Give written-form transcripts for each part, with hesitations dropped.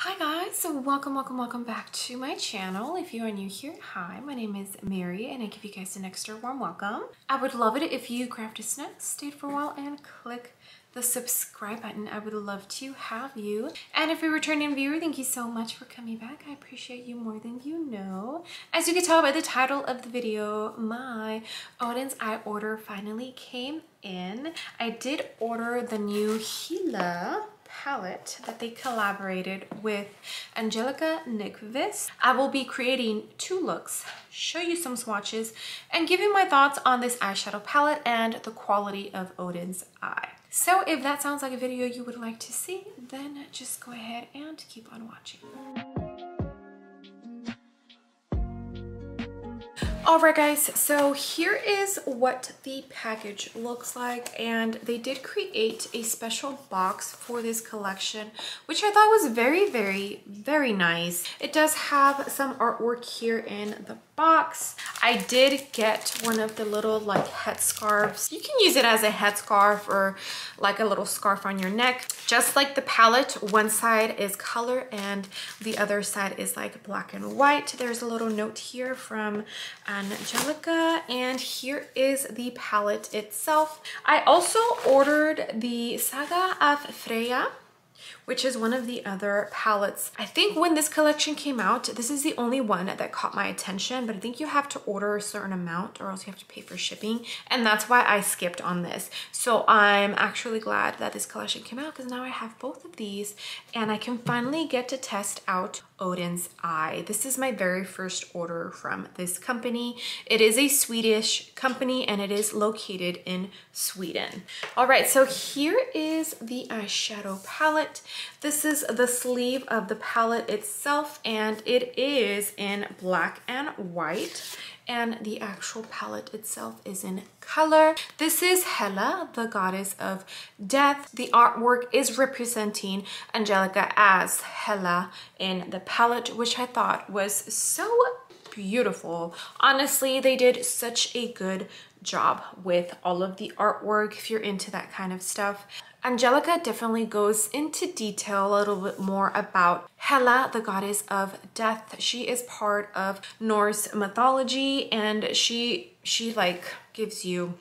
Hi guys, so welcome back to my channel. If you are new here, hi, my name is Mary and I give you guys an extra warm welcome. I would love it if you grabbed a snack, stayed for a while, and click the subscribe button. I would love to have you. And if you're a returning viewer, thank you so much for coming back. I appreciate you more than you know. As you can tell by the title of the video, my Odens Eye order finally came in. I did order the new Hela palette that they collaborated with Angelica Nyqvist. I will be creating two looks, show you some swatches, and give you my thoughts on this eyeshadow palette and the quality of Odens Eye. So if that sounds like a video you would like to see, then just go ahead and keep on watching. Alright guys, so here is what the package looks like, and they did create a special box for this collection, which I thought was very, very, very nice. It does have some artwork here in the box. I did get one of the little like head scarves. You can use it as a head scarf or like a little scarf on your neck. Just like the palette, one side is color and the other side is like black and white. There's a little note here from Angelica, and here is the palette itself. I also ordered the Saga of Freya, which is one of the other palettes. I think when this collection came out, this is the only one that caught my attention, but I think you have to order a certain amount or else you have to pay for shipping, and that's why I skipped on this. So I'm actually glad that this collection came out because now I have both of these and I can finally get to test out Odens Eye. This is my very first order from this company. It is a Swedish company and it is located in Sweden. All right, so here is the eyeshadow palette. This is the sleeve of the palette itself, and it is in black and white, and the actual palette itself is in color. This is Hela, the goddess of death. The artwork is representing Angelica as Hela in the palette, which I thought was so beautiful. Honestly, they did such a good job with all of the artwork if you're into that kind of stuff. Angelica definitely goes into detail a little bit more about Hela, the goddess of death. She is part of Norse mythology, and she like gives you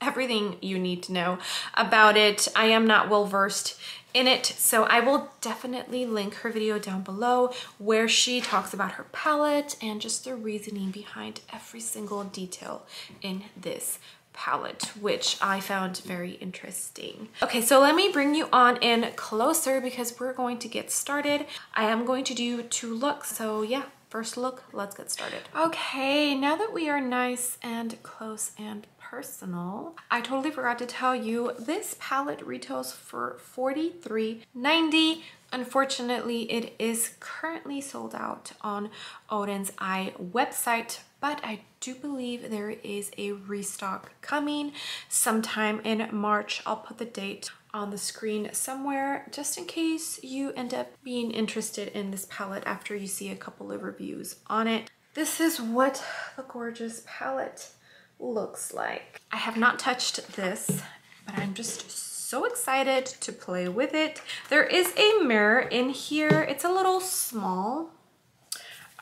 everything you need to know about it. I am not well versed in it, so I will definitely link her video down below where she talks about her palette and just the reasoning behind every single detail in this palette, which I found very interesting. Okay, so let me bring you on in closer because we're going to get started. I am going to do two looks, so yeah, first look, let's get started. Okay, now that we are nice and close and personal, I totally forgot to tell you this palette retails for $43.90. Unfortunately, it is currently sold out on Odens Eye website, but I do believe there is a restock coming sometime in March. I'll put the date on the screen somewhere just in case you end up being interested in this palette after you see a couple of reviews on it. This is what the gorgeous palette looks like. I have not touched this, but I'm just so excited to play with it. There is a mirror in here. It's a little small,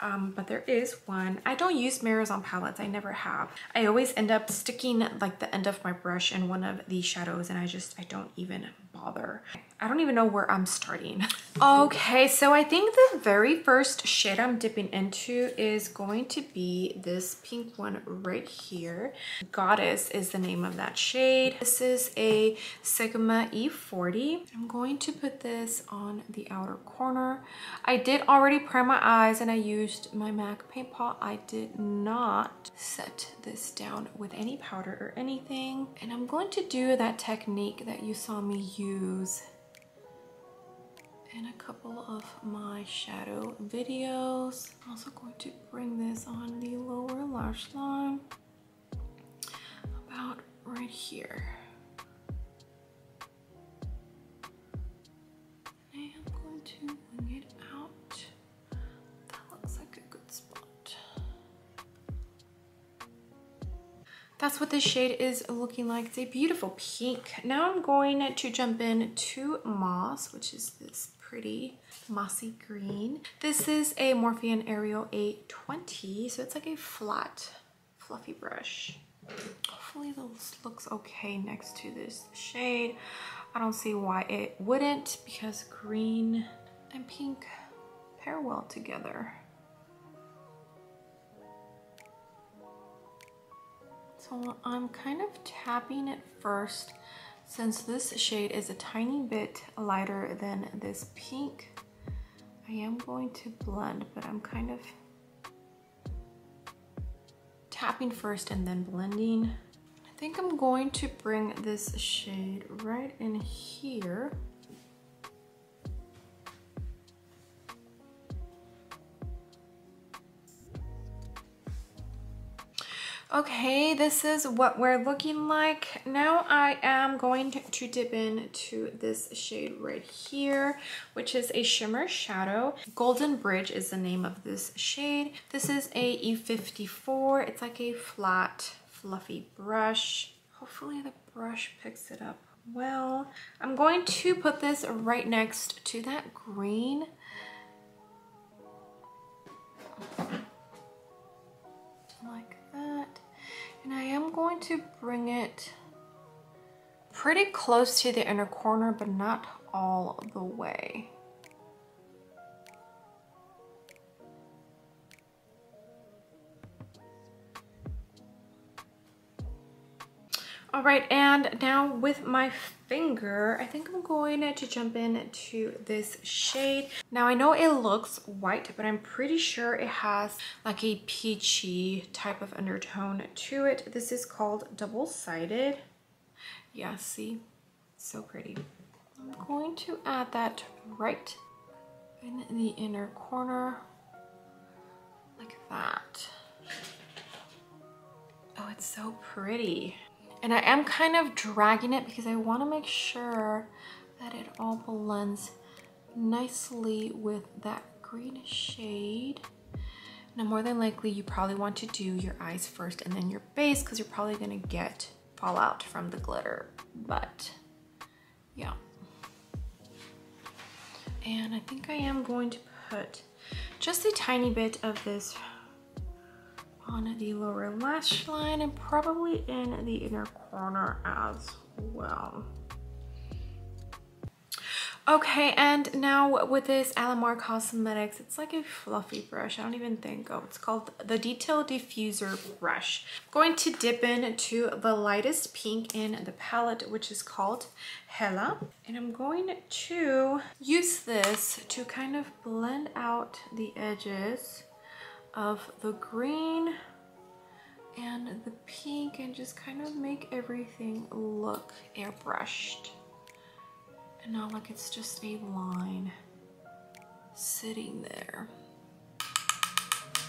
but there is one. I don't use mirrors on palettes. I never have. I always end up sticking like the end of my brush in one of the shadows, and I don't even bother. I don't even know where I'm starting. Okay, so I think the very first shade I'm dipping into is going to be this pink one right here. Goddess is the name of that shade. This is a Sigma E40. I'm going to put this on the outer corner. I did already prime my eyes and I used my MAC paint pot. I did not set this down with any powder or anything, and I'm going to do that technique that you saw me use in a couple of my shadow videos. I'm also going to bring this on the lower lash line about right here, and I'm going to wing it out. That's what this shade is looking like. It's a beautiful pink. Now I'm going to jump in to Moss, which is this pretty mossy green. This is a Morphe Ariel 820, so it's like a flat, fluffy brush. Hopefully this looks okay next to this shade. I don't see why it wouldn't, because green and pink pair well together. So I'm kind of tapping it first, since this shade is a tiny bit lighter than this pink. I am going to blend, but I'm kind of tapping first and then blending. I think I'm going to bring this shade right in here. Okay, this is what we're looking like. Now I am going to dip into this shade right here, which is a shimmer shadow. Golden Bridge is the name of this shade. This is a E54. It's like a flat, fluffy brush. Hopefully the brush picks it up well. I'm going to put this right next to that green. Like that. And I am going to bring it pretty close to the inner corner, but not all the way. All right, and now with my finger, I think I'm going to jump into this shade. Now I know it looks white, but I'm pretty sure it has like a peachy type of undertone to it. This is called Double-Sided. Yeah, see? So pretty. I'm going to add that right in the inner corner, like that. Oh, it's so pretty. And I am kind of dragging it because I want to make sure that it all blends nicely with that green shade. Now, more than likely, you probably want to do your eyes first and then your base, because you're probably going to get fallout from the glitter. But yeah. And I think I am going to put just a tiny bit of this on the lower lash line and probably in the inner corner as well. Okay, and now with this Alamar Cosmetics, it's like a fluffy brush. I don't even think, oh, it's called the Detail Diffuser Brush. I'm going to dip into the lightest pink in the palette, which is called Hela. And I'm going to use this to kind of blend out the edges of the green and the pink and just kind of make everything look airbrushed and not like it's just a line sitting there.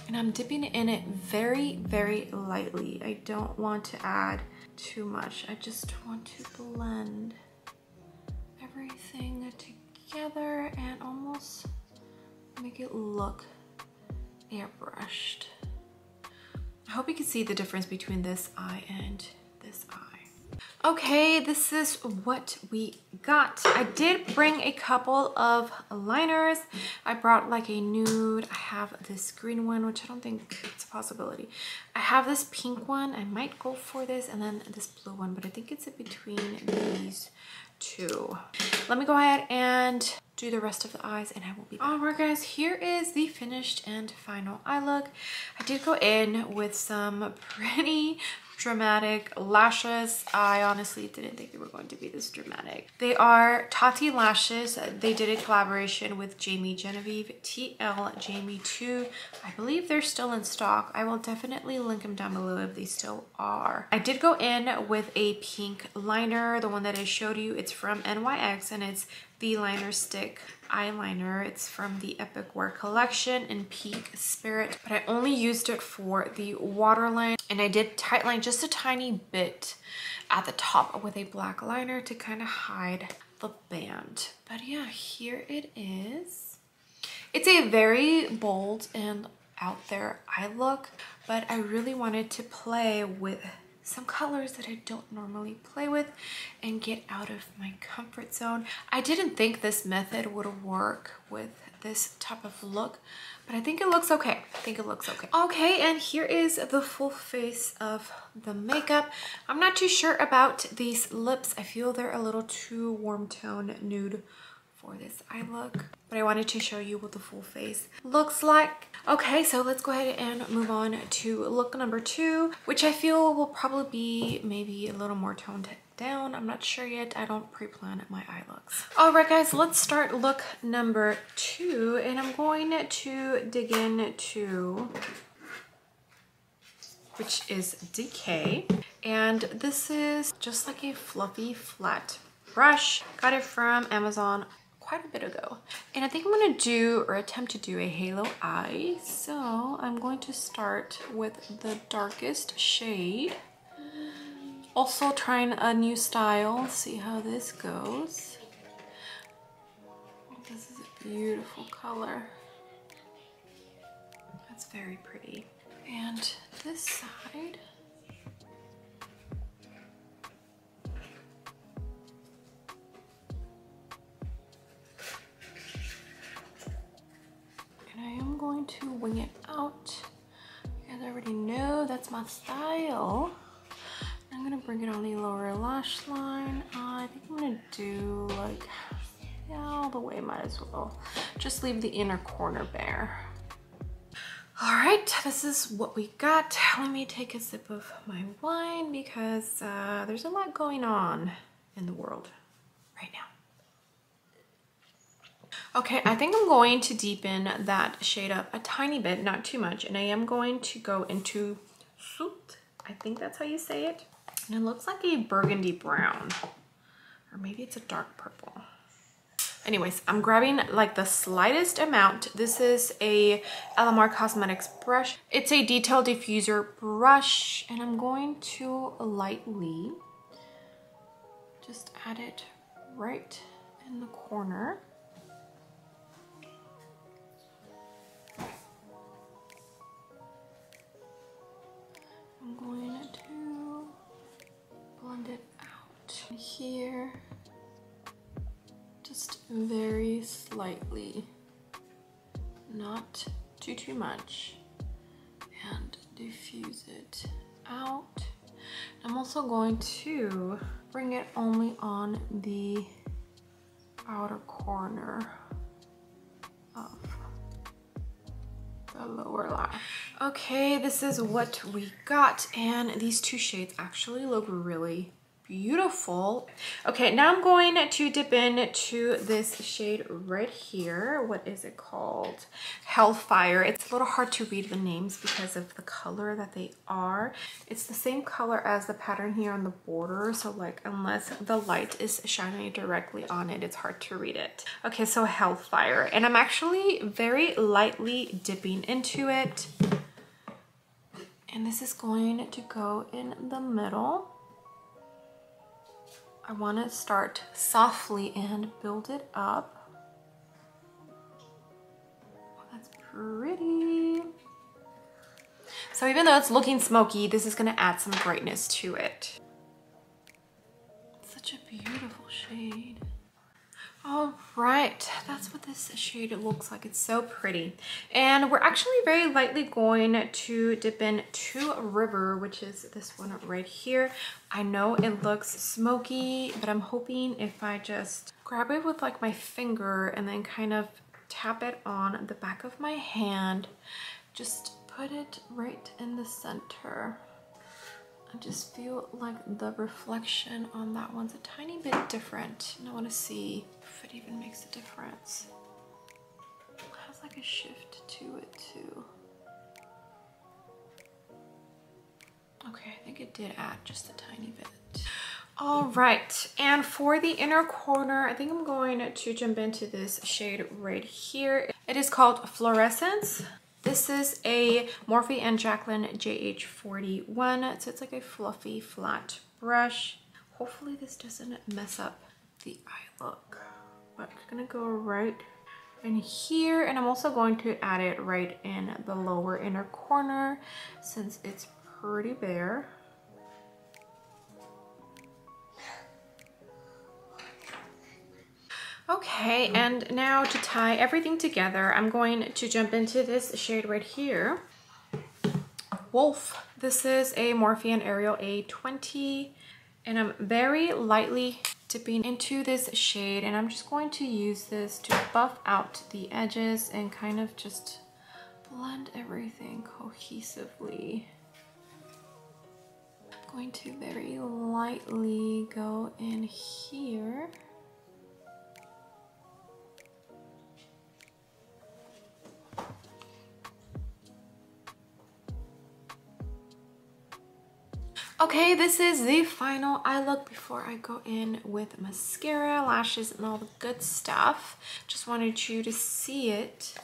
And I'm dipping in it very, very lightly. I don't want to add too much. I just want to blend everything together and almost make it look airbrushed. I hope you can see the difference between this eye and this eye. Okay, this is what we got. I did bring a couple of liners. I brought like a nude. I have this green one, which I don't think it's a possibility. I have this pink one. I might go for this, and then this blue one, but I think it's in between these two. Let me go ahead and do the rest of the eyes and I will be back. All right guys, here is the finished and final eye look. I did go in with some pretty dramatic lashes. I honestly didn't think they were going to be this dramatic. They are Tati lashes. They did a collaboration with Jamie Genevieve, tl Jamie 2. I believe they're still in stock. I will definitely link them down below if they still are. I did go in with a pink liner, the one that I showed you. It's from NYX and it's the liner stick eyeliner. It's from the Epic Wear collection in Peak Spirit, but I only used it for the waterline, and I did tightline just a tiny bit at the top with a black liner to kind of hide the band. But yeah, here it is. It's a very bold and out there eye look, but I really wanted to play with some colors that I don't normally play with and get out of my comfort zone. I didn't think this method would work with this type of look, but I think it looks okay. Okay, and here is the full face of the makeup. I'm not too sure about these lips. I feel they're a little too warm tone nude for this eye look, but I wanted to show you what the full face looks like. Okay, so let's go ahead and move on to look number two, which I feel will probably be maybe a little more toned down. I'm not sure yet. I don't pre-plan my eye looks. All right, guys, let's start look number two, and I'm going to dig into, which is Decay, and this is just like a fluffy flat brush. Got it from Amazon quite a bit ago, and I think I'm gonna do or attempt to do a halo eye, so I'm going to start with the darkest shade. Also trying a new style, see how this goes. This is a beautiful color. That's very pretty. And this side. And I am going to wing it out. You guys already know that's my style. I'm gonna bring it on the lower lash line. I think I'm gonna do like, yeah, all the way, might as well. Just leave the inner corner bare. All right, this is what we got. Let me take a sip of my wine because there's a lot going on in the world right now. Okay, I think I'm going to deepen that shade up a tiny bit, not too much. And I am going to go into Soot. I think that's how you say it. And it looks like a burgundy brown, or maybe it's a dark purple. Anyways, I'm grabbing like the slightest amount. This is a Alamar Cosmetics brush. It's a Detail Diffuser brush, and I'm going to lightly just add it right in the corner. I'm going to blend it out here, just very slightly, not too much, and diffuse it out. I'm also going to bring it only on the outer corner of the lower lash. Okay, this is what we got, and these two shades actually look really beautiful. Okay, now I'm going to dip into this shade right here. What is it called? Hellfire. It's a little hard to read the names because of the color that they are. It's the same color as the pattern here on the border, so like unless the light is shining directly on it, it's hard to read it. Okay, so Hellfire, and I'm actually very lightly dipping into it. And this is going to go in the middle. I want to start softly and build it up. That's pretty. So even though it's looking smoky, this is going to add some brightness to it. It's such a beautiful shade. All right, that's what this shade looks like. It's so pretty. And we're actually very lightly going to dip into River, which is this one right here. I know it looks smoky, but I'm hoping if I just grab it with like my finger and then kind of tap it on the back of my hand, just put it right in the center. I just feel like the reflection on that one's a tiny bit different, and I want to see if it even makes a difference. It has like a shift to it too. Okay, I think it did add just a tiny bit. All right, and for the inner corner, I think I'm going to jump into this shade right here. It is called Fluorescence. This is a Morphe and Jaclyn JH 41, so it's like a fluffy flat brush. Hopefully this doesn't mess up the eye look, but I'm gonna go right in here, and I'm also going to add it right in the lower inner corner since it's pretty bare. Okay, and now to tie everything together, I'm going to jump into this shade right here, Wolf. This is a Morphe Ariel A20, and I'm very lightly dipping into this shade, and I'm just going to use this to buff out the edges and kind of just blend everything cohesively. I'm going to very lightly go in here. Okay, this is the final eye look before I go in with mascara, lashes, and all the good stuff. Just wanted you to see it.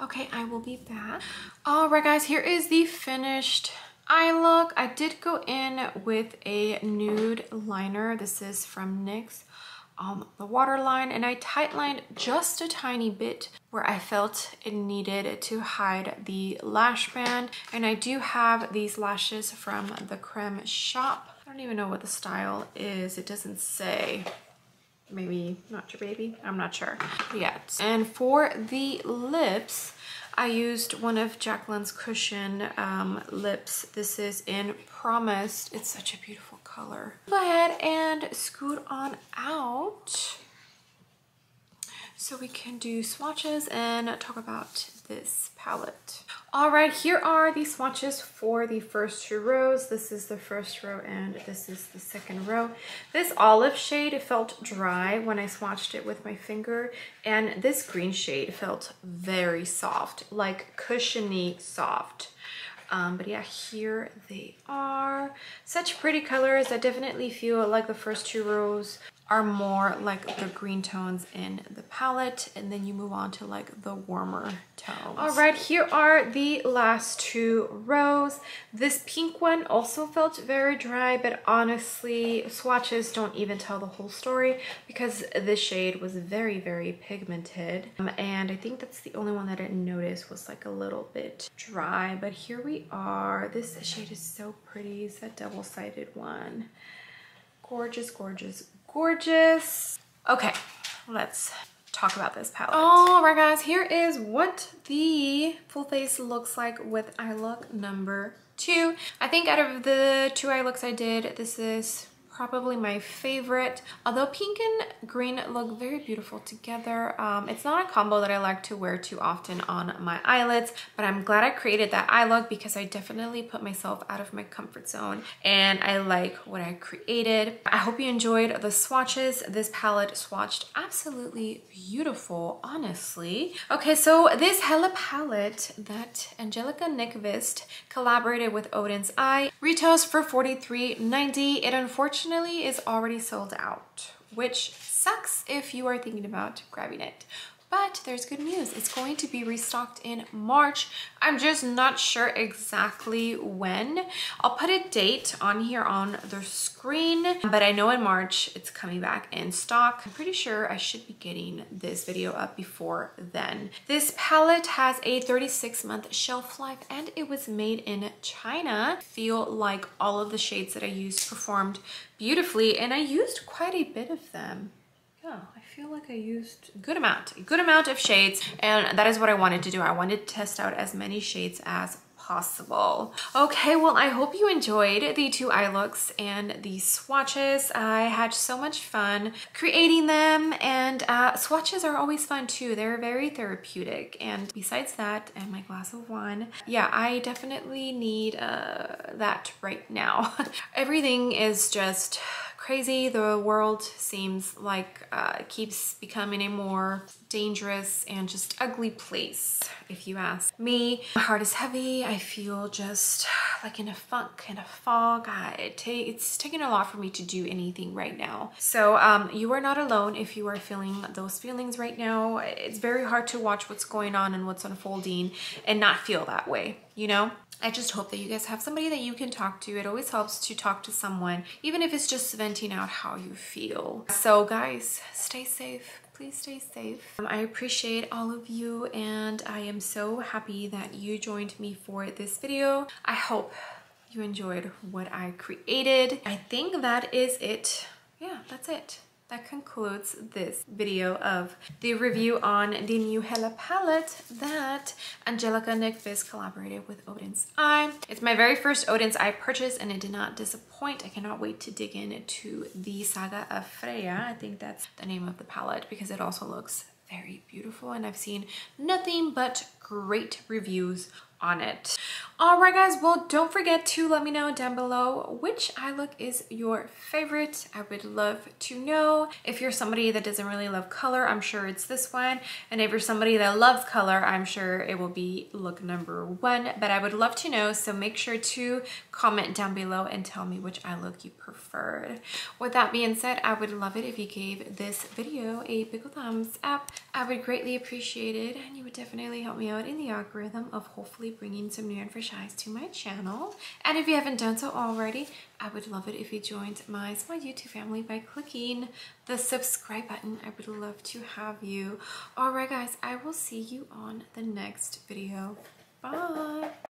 Okay, I will be back. All right, guys, here is the finished eye look. I did go in with a nude liner. This is from NYX, the waterline, and I tightlined just a tiny bit where I felt it needed to hide the lash band. And I do have these lashes from the Creme Shop. I don't even know what the style is. It doesn't say. Maybe Not Your Baby? I'm not sure yet. And for the lips, I used one of Jaclyn's Cushion lips. This is in Promised. It's such a beautiful color. Go ahead and scoot on out so we can do swatches and talk about this palette. All right, here are the swatches for the first two rows. This is the first row and this is the second row. This olive shade, it felt dry when I swatched it with my finger, and this green shade felt very soft, like cushiony soft. But yeah, here they are. Such pretty colors. I definitely feel like the first two rows are more like the green tones in the palette, and then you move on to like the warmer tones. All right, here are the last two rows. This pink one also felt very dry, but honestly, swatches don't even tell the whole story because this shade was very, very pigmented. And I think that's the only one that I didn't notice was like a little bit dry, but here we are. This shade is so pretty. It's a double-sided one. Gorgeous, gorgeous, gorgeous. Okay, let's talk about this palette. All right, guys, here is what the full face looks like with eye look number two. I think out of the two eye looks I did, this is probably my favorite. Although pink and green look very beautiful together, it's not a combo that I like to wear too often on my eyelids, but I'm glad I created that eye look because I definitely put myself out of my comfort zone and I like what I created. I hope you enjoyed the swatches. This palette swatched absolutely beautiful, honestly. Okay, so this Hela palette that Angelica Nyqvist collaborated with Odens Eye retails for $43.90. It unfortunately is already sold out, which sucks if you are thinking about grabbing it. But there's good news. It's going to be restocked in March. I'm just not sure exactly when. I'll put a date on here on the screen, but I know in March it's coming back in stock. I'm pretty sure I should be getting this video up before then. This palette has a 36-month shelf life and it was made in China. I feel like all of the shades that I used performed beautifully, and I used quite a bit of them. Yeah, I feel like I used a good amount of shades, and that is what I wanted to do. I wanted to test out as many shades as possible. Okay, well, I hope you enjoyed the two eye looks and the swatches. I had so much fun creating them, and swatches are always fun too. They're very therapeutic, and besides that and my glass of wine, yeah, I definitely need that right now. Everything is just crazy. The world seems like keeps becoming a more dangerous and just ugly place, if you ask me. My heart is heavy. I feel just like in a funk, in a fog. It's taking a lot for me to do anything right now. So you are not alone if you are feeling those feelings right now. It's very hard to watch what's going on and what's unfolding and not feel that way, you know? I just hope that you guys have somebody that you can talk to. It always helps to talk to someone, even if it's just venting out how you feel. So guys, stay safe. Please stay safe. I appreciate all of you, and I am so happy that you joined me for this video. I hope you enjoyed what I created. I think that is it. Yeah, that's it. That concludes this video of the review on the new Hela palette that Angelica Nyqvist collaborated with Odens Eye. It's my very first Odens Eye purchase and it did not disappoint. I cannot wait to dig into the Saga of Freya. I think that's the name of the palette because it also looks very beautiful and I've seen nothing but great reviews on it. All right guys, well don't forget to let me know down below which eye look is your favorite. I would love to know. If you're somebody that doesn't really love color, I'm sure it's this one, and if you're somebody that loves color, I'm sure it will be look number one, but I would love to know, so make sure to comment down below and tell me which eye look you preferred. With that being said, I would love it if you gave this video a big thumbs up. I would greatly appreciate it and you would definitely help me out in the algorithm of hopefully bringing some new and fresh eyes to my channel. And if you haven't done so already, I would love it if you joined my small YouTube family by clicking the subscribe button. I would love to have you. All right guys, I will see you on the next video. Bye.